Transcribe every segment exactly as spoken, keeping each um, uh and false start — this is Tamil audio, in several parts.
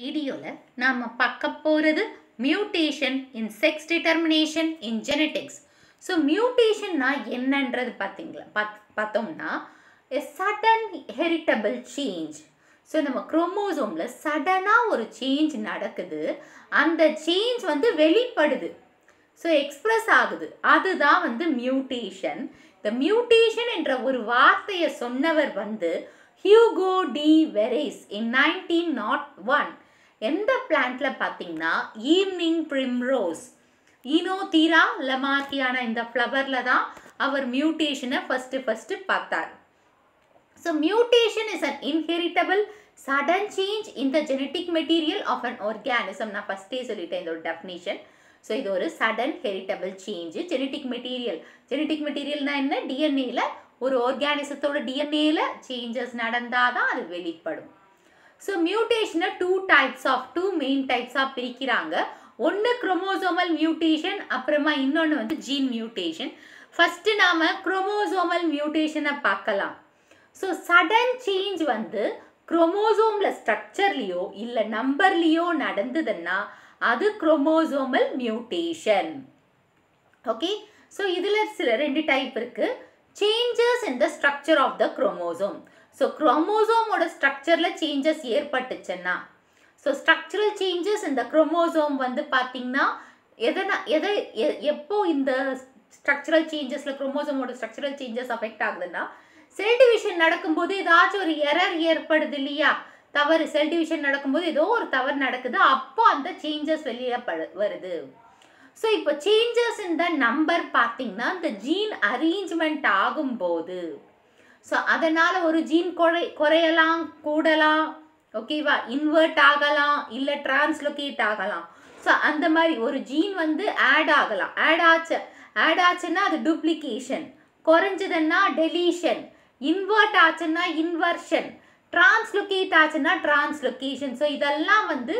video la nama pakkaporadhu mutation in sex determination in genetics. So mutation na ennandradhu pathingala pathomna a sudden heritable change. So nama chromosome la sudden ah oru change nadakudhu, and the change vandu velipadudhu, so express agudhu, adudha vandu mutation. The mutation endra oru vaarthaiya sonnavar vandu Hugo D. Veres in nineteen oh one. எந்த பிளான்ட்ல பார்த்தீங்கன்னா ஈவினிங் பிரிம்ரோஸ் ஈனோதீரா லமாத்தியான இந்த ஃப்ளவர்ல தான் அவர் மியூட்டேஷனை ஃபர்ஸ்ட் ஃபர்ஸ்ட் பார்த்தார். So mutation is an inheritable sudden change in the genetic material of an organism. நான் ஃபர்ஸ்டே சொல்லிட்டேன் இதோட டெஃபினேஷன். ஸோ இது ஒரு sudden heritable change genetic material. ஜெனட்டிக் மெட்டீரியல்னா என்ன? டிஎன்ஏல ஒரு ஆர்கானிசத்தோட டிஎன்ஏல சேஞ்சஸ் நடந்தாதான் அது வெளிப்படும். So mutation two types of two main types of pirikiraanga. One chromosomal mutation, apperma innonu vandu gene mutation. First nama chromosomal mutation paakalam. So sudden change vandu chromosome la structure liyo illa number liyo nadandadna adu chromosomal mutation. Okay, so idhula sila rendu type irukku. Changes in the structure of the chromosome. So chromosome oda structure la changes erpattuchana, so structural changes in the chromosome vandu pathina edana edha eppo inda structural changes la chromosome oda structural changes affect agudna cell division nadakkumbodhu edach or error erpadudhu liya tavaru cell division nadakkumbodhu edho or tavaru nadakudhu appo and changes veliya varudhu. So ipo changes in the number pathina the gene arrangement agumbodhu, so அதனால் ஒரு ஜீன் குறை குறையலாம் கூடலாம், ஓகேவா, இன்வெர்ட் ஆகலாம் இல்லை டிரான்ஸ்லொகேட் ஆகலாம். ஸோ அந்த மாதிரி ஒரு ஜீன் வந்து ஆட் ஆகலாம். ஆட் ஆச்சு ஆட் ஆச்சுன்னா அது டூப்ளிகேஷன், குறைஞ்சதுன்னா டெலீஷன், இன்வெர்ட் ஆச்சுன்னா இன்வர்ஷன், டிரான்ஸ்லொகேட் ஆச்சுன்னா டிரான்ஸ்லொகேஷன். ஸோ இதெல்லாம் வந்து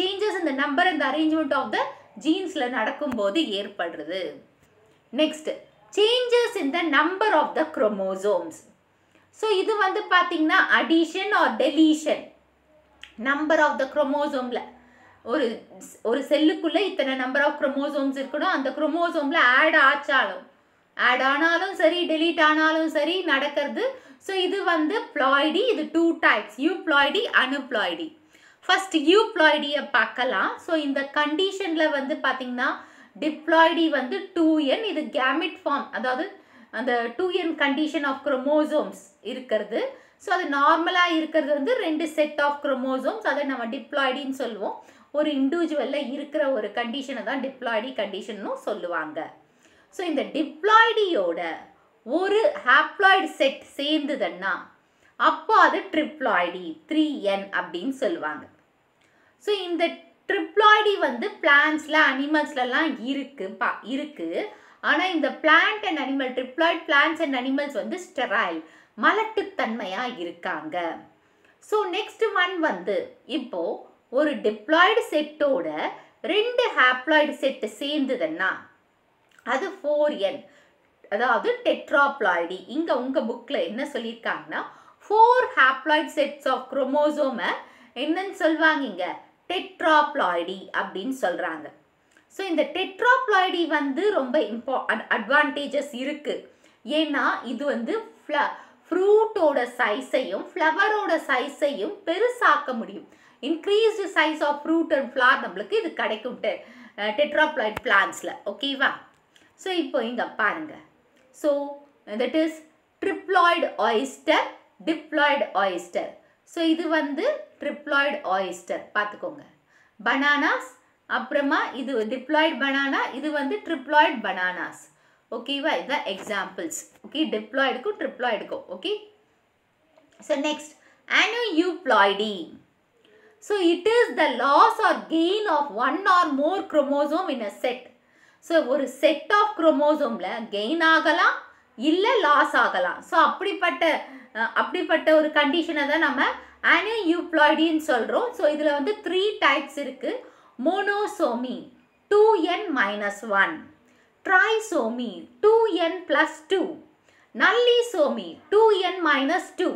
சேஞ்சஸ் இந்த நம்பர் இந்த அரேஞ்ச்மெண்ட் ஆஃப் த ஜீன்ஸில் நடக்கும்போது ஏற்படுறது. Next changes in the number of the chromosomes. So idu vandu pathina addition or deletion, number of the chromosome la oru oru cell kulla itana number of chromosomes irukadum, and chromosome la add aachalum add aanalum sari delete aanalum sari nadakirudhu. So idu vandu ploidy, idu two types, euploidy aneuploidy. First euploidy a paakala. So in the condition la vandu pathina diploidy வந்து two N, இது கேமெட் ஃபார்ம், அதாவது அந்த two N condition of chromosomes இருக்கிறது. ஸோ அது நார்மலாக இருக்கிறது வந்து ரெண்டு செட் ஆஃப் குரோமோசோம்ஸ், அதை நம்ம டிப்ளாய்டின்னு சொல்லுவோம். ஒரு இண்டிவிஜுவலில் இருக்கிற ஒரு கண்டிஷனை தான் டிப்ளாய்டி கண்டிஷன்னு சொல்லுவாங்க. ஸோ இந்த டிப்ளாய்டியோட ஒரு ஹாப்ளாய்டு செட் சேர்ந்துதுன்னா அப்போ அது ட்ரிப்ளாய்டி த்ரீ என் அப்படின்னு சொல்லுவாங்க. ஸோ இந்த ட்ரிப்ளாய்டி வந்து பிளான்ட்ஸ்ல அனிமல்ஸ்லாம் இருக்குப்பா இருக்கு. ஆனால் இந்த plant and animal triploid plants and animals வந்து ஸ்டெராயில் மலட்டுத்தன்மையாக இருக்காங்க. ஸோ நெக்ஸ்ட் ஒன் வந்து இப்போ ஒரு டிப்ளாய்டு செட்டோட ரெண்டு ஹாப்ளாய்டு செட்டு சேர்ந்துதுன்னா அது ஃபோர் என், அதாவது டெட்ராப்ளாய்டி. இங்கே உங்கள் புக்கில் என்ன சொல்லியிருக்காங்கன்னா ஃபோர் ஹாப்ளாய்டு செட்ஸ் ஆஃப் குரோமோசோமை என்னன்னு சொல்லுவாங்க, இங்கே டெட்ராப்ளாய்டி அப்படின்னு சொல்கிறாங்க. ஸோ இந்த டெட்ராப்ளாய்டி வந்து ரொம்ப இம்பா அட்வான்டேஜஸ் இருக்குது. ஏன்னா இது வந்து ஃப்ள ஃப்ரூட்டோட சைஸையும் ஃப்ளவரோட சைஸையும் பெருசாக்க முடியும். Increased size of fruit and flower நம்மளுக்கு இது கிடைக்கும் டெ டெட்ராப்ளாய்ட் பிளான்ஸில், ஓகேவா. ஸோ இப்போ இங்கே பாருங்கள். So that is triploid oyster, diploid oyster. So இது வந்து ட்ரிப்ளாய்டு ஆயிஸ்டர் பார்த்துக்கோங்க. பனானாஸ், அப்புறமா இது டிப்ளாய்டு பனானா, இது வந்து ட்ரிப்ளாய்டு பனானாஸ், ஓகேவா. இதுதான் எக்ஸாம்பிள்ஸ், ஓகே, டிப்ளாய்டுக்கும் ட்ரிப்ளாய்டுக்கும், okay. So next aneuploidy. So it is the loss or gain of one or more chromosome in a set. So ஒரு செட் ஆஃப் குரோமோசோமில் கெயின் ஆகலாம் இல்லை லாஸ் ஆகலாம். ஸோ அப்படிப்பட்ட அப்படிப்பட்ட ஒரு கண்டிஷனை தான் நம்ம அனியூப்ளாய்டின்னு சொல்கிறோம். ஸோ இதில் வந்து த்ரீ டைப்ஸ் இருக்குது. Monosomy two N minus one, trisomy two N plus two, nullisomy two N minus two.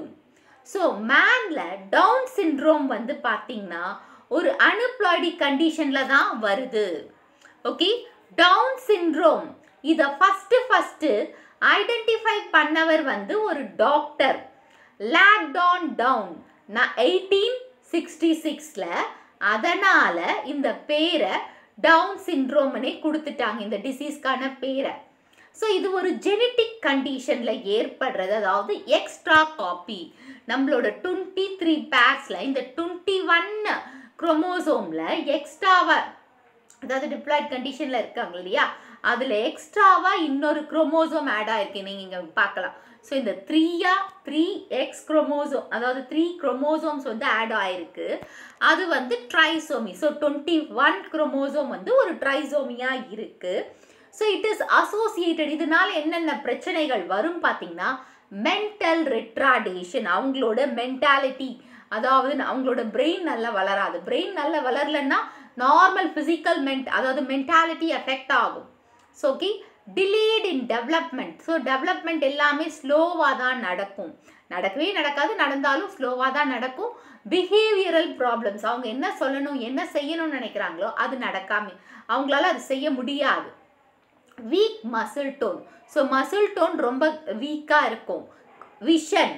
So, manla Down syndrome வந்து பார்த்தீங்கன்னா ஒரு aneuploidy conditionல தான் வருது. Okay, Down syndrome. இத first first identify பண்ணவர் வந்து ஒரு டாக்டர் லாக்டான் டவுன் நான் eighteen sixty-six ல அதனால இந்த பேரை டவுன் சிண்ட்ரோம்னே கொடுத்துட்டாங்க இந்த டிசீஸ்கான பேரை. So, இது ஒரு ஜெனெடிக் கண்டிஷன்ல ஏற்படுறது, அதாவது எக்ஸ்ட்ரா காப்பி நம்மளோட டுவெண்ட்டி த்ரீ பேர்ஸ்ல இந்த டுவெண்ட்டி ஒன் குரோமோசோம்ல எக்ஸ்ட்ராவா, அதாவது டிப்ளாய்ட் கண்டிஷன்ல இருக்காங்க இல்லையா, அதில் எக்ஸ்ட்ராவாக இன்னொரு குரோமோசோம் ஆட் ஆகிருக்கு. நீங்கள் இங்கே பார்க்கலாம். ஸோ இந்த த்ரீயா த்ரீ எக்ஸ் குரோமோசோம், அதாவது த்ரீ குரோமோசோம்ஸ் வந்து ஆட் ஆகிருக்கு. அது வந்து trisomy. So twenty one chromosome வந்து ஒரு ட்ரைசோமியாக இருக்குது. So it is associated. இதனால் என்னென்ன பிரச்சனைகள் வரும் பார்த்தீங்கன்னா மென்டல் ரெட்ராடேஷன், அவங்களோட மென்டாலிட்டி, அதாவது அவங்களோட பிரெயின் நல்லா வளராது. பிரெயின் நல்லா வளரலன்னா நார்மல் ஃபிசிக்கல் மென்ட், அதாவது மென்டாலிட்டி அஃபெக்ட் ஆகும். So okay, delayed in development. So development எல்லாமே ஸ்லோவாக தான் நடக்கும், நடக்கவே நடக்காது, நடந்தாலும் ஸ்லோவாக தான் நடக்கும். பிஹேவியரல் ப்ராப்ளம்ஸ், அவங்க என்ன சொல்லணும் என்ன செய்யணும்னு நினைக்கிறாங்களோ அது நடக்காமல் அவங்களால அது செய்ய முடியாது. Weak muscle tone. So muscle tone ரொம்ப வீக்காக இருக்கும். விஷன்,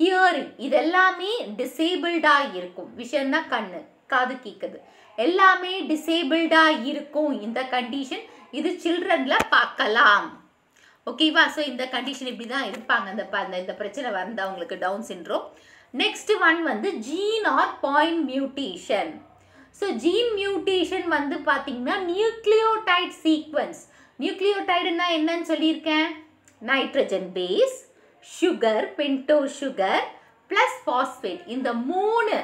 ஹியரிங், இதெல்லாமே டிசேபிள்டாக இருக்கும். விஷன்னா கண்ணு காது கேட்குது, எல்லாமே டிசேபிள்டாக இருக்கும் இந்த கண்டிஷன். இது சில்ட்ரன்ல பார்க்கலாம். ஓகேவா? ஸோ இந்த கண்டிஷன் இப்படி தான் இருப்பாங்க அந்த இந்த பிரச்சனை வந்து அவங்களுக்கு டவுன் சிண்ட்ரோம். நெக்ஸ்ட் ஒன் வந்து gene or point mutation. So gene mutation வந்து பார்த்தீங்கன்னா நியூக்ளியோடைட் சீக்வன்ஸ். நியூக்ளியோடைடுன்னா என்னன்னு சொல்லியிருக்கேன், nitrogen base, sugar, bento sugar plus phosphate, இந்த மூணு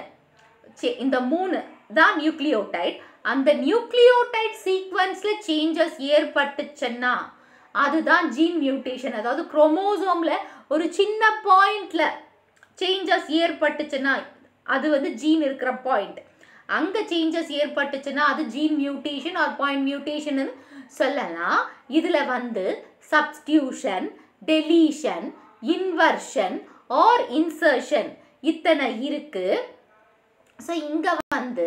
இந்த மூணு தான் நியூக்ளியோடைட். அந்த நியூக்ளியோடைட் சீக்வன்ஸ்ல சேஞ்சஸ் ஏற்பட்டுச்சுன்னா அதுதான் ஜீன் மியூட்டேஷன். அதாவது குரோமோசோம்ல ஒரு சின்ன பாயிண்ட்ல சேஞ்சஸ் ஏற்பட்டுச்சுன்னா அது வந்து ஜீன் இருக்கிற பாயிண்ட், அங்க சேஞ்சஸ் ஏற்பட்டுச்சுன்னா அது gene mutation or point mutation சொல்லலாம். இதுல வந்து substitution, deletion, inversion or insertion இத்தனை இருக்கு. ஸோ இங்க வந்து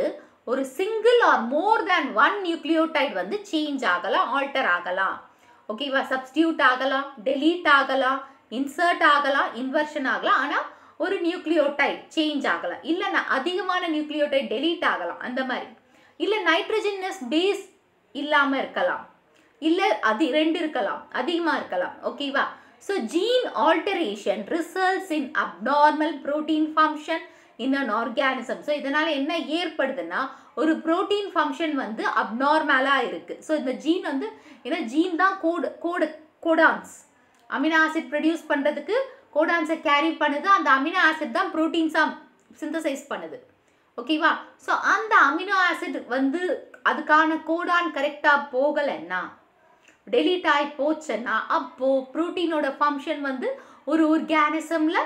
ஒரு single or more than one nucleotide வந்து சேஞ்ச் ஆகலாம், ஆல்டர் ஆகலாம். ஓகேவா? சப்ஸ்டியூட் ஆகலாம், டெலீட் ஆகலாம், இன்சர்ட் ஆகலாம், இன்வர்ஷன் ஆகலாம். ஆனால் ஒரு நியூக்ளியோடைட் சேஞ்ச் ஆகலாம், இல்லைன்னா அதிகமான நியூக்ளியோடைட் டெலீட் ஆகலாம் அந்த மாதிரி. இல்லை நைட்ரஜனஸ் பேஸ் இல்லாமல் இருக்கலாம், இல்லை அது ரெண்டு இருக்கலாம், அதிகமாக இருக்கலாம். ஓகேவா? So gene alteration results in abnormal protein function in an organism. So இதனால் என்ன ஏற்படுதுன்னா ஒரு ப்ரோட்டீன் ஃபங்க்ஷன் வந்து அப்நார்மலாக இருக்குது. ஸோ இந்த ஜீன் வந்து ஏன்னா ஜீன் தான் code code codons amino acid produce பண்ணுறதுக்கு கோடான்ஸை கேரி பண்ணுது. அந்த அமினோ ஆசிட் தான் ப்ரோட்டீன்ஸாக சிந்தசைஸ் பண்ணுது. ஓகேவா? ஸோ அந்த அமினோ ஆசிட் வந்து அதுக்கான கோடான் கரெக்டாக போகலைன்னா, டெலீட் ஆகி போச்சுன்னா அப்போது ப்ரோட்டீனோட ஃபங்க்ஷன் வந்து ஒரு ஆர்கானிசமில்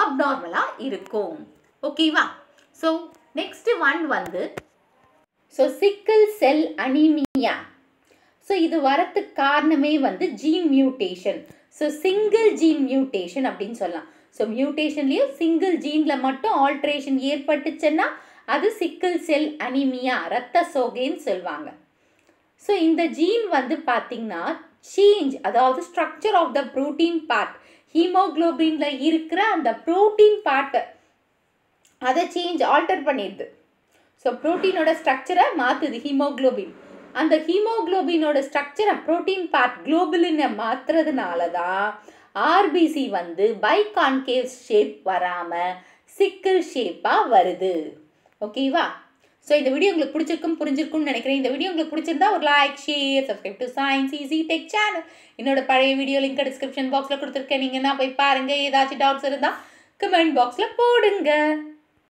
அப்நார்மலா இருக்கும். ஓகேவா? ஸோ நெக்ஸ்ட் ஒன் வந்து so sickle cell anaemia. So இது வரத்துக்கு காரணமே வந்து gene mutation. So single gene mutation அப்படின்னு சொல்லலாம். ஸோ மியூட்டேஷன்லேயும் சிங்கிள் ஜீனில் மட்டும் ஆல்ட்ரேஷன் ஏற்பட்டுச்சுன்னா அது சிக்கல் செல் அனீமியா, ரத்த சோகைன்னு சொல்லுவாங்க. ஸோ இந்த ஜீன் வந்து பார்த்தீங்கன்னா சேஞ்ச், அதாவது structure of the protein part, ஹீமோக்ளோபின்ல இருக்கிற அந்த ப்ரோட்டீன் பார்ட்டை அதை சேஞ்ச் ஆல்டர் பண்ணிடுது. ஸோ ப்ரோட்டீனோட ஸ்ட்ரக்சரை மாற்றுது ஹீமோக்ளோபின். அந்த ஹீமோக்ளோபினோட ஸ்ட்ரக்சரை ப்ரோட்டீன் பார்ட் குளோபுலினை மாற்றுறதுனால தான் ஆர்பிசி வந்து பைகான்கேவ் ஷேப் வராமல் சிக்கிள் ஷேப்பாக வருது. ஓகேவா? ஸோ இந்த வீடியோ உங்களுக்கு பிடிச்சிருக்கும் புரிஞ்சிருக்கும்னு நினைக்கிறேன். இந்த வீடியோ உங்களுக்கு பிடிச்சிருந்தா ஒரு like, share, subscribe to science easy tech channel. என்னோட பழைய வீடியோ லிங்க் டிஸ்கிரிப்ஷன் பாக்ஸில் கொடுத்துருக்கேன். நீங்கள் தான் போய் பாருங்கள். ஏதாச்சும் டவுட்ஸ் இருந்தால் கமெண்ட் பாக்ஸில் போடுங்க.